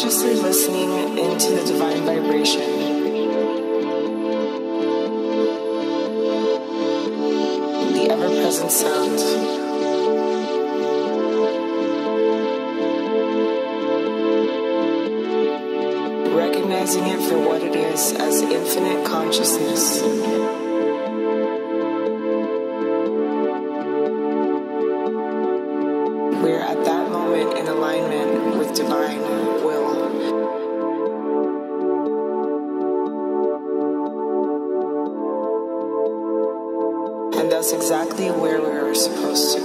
consciously listening into the divine vibration. Ever-present sound. Recognizing it for what it is, as infinite consciousness. We are at that moment in alignment with divine will. That's exactly where we were supposed to.